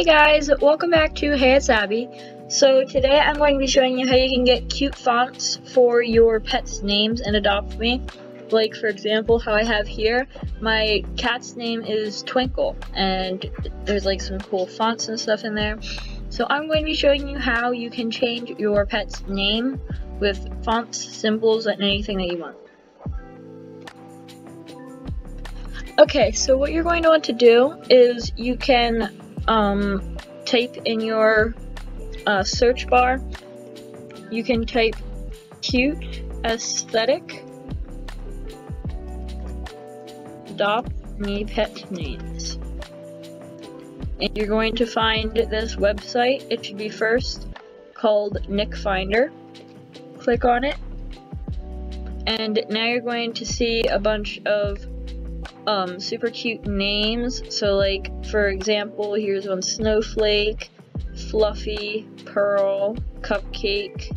Hey guys, welcome back to Hey It's Abby. So today I'm going to be showing you how you can get cute fonts for your pets' names in Adopt Me. Like for example, how I have here, my cat's name is Twinkle and there's like some cool fonts and stuff in there. So I'm going to be showing you how you can change your pet's name with fonts, symbols, and anything that you want. Okay, so what you're going to want to do is you can type in your search bar, you can type cute aesthetic adopt me pet names, and you're going to find this website. It should be first called Nick Finder. Click on it, and now you're going to see a bunch of super cute names. So like for example, here's one: Snowflake, Fluffy, Pearl, Cupcake,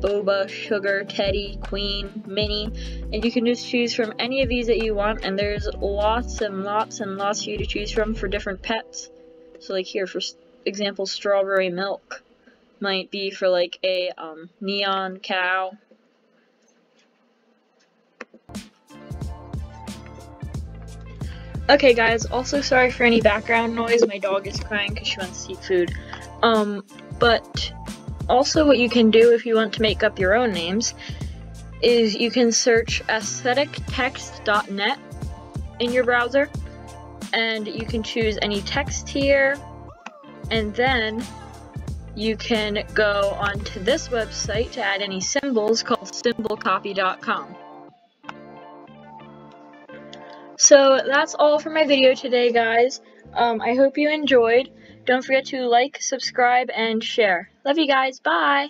Boba, Sugar, Teddy, Queen, Minnie, and you can just choose from any of these that you want, and there's lots and lots and lots for you to choose from for different pets. So like here for example, Strawberry Milk might be for like a neon cow. Okay guys, also sorry for any background noise, my dog is crying because she wants to eat food. But also what you can do if you want to make up your own names is you can search aesthetictext.net in your browser, and you can choose any text here, and then you can go onto this website to add any symbols called symbolcopy.com. So that's all for my video today, guys. I hope you enjoyed. Don't forget to like, subscribe, and share. Love you guys. Bye!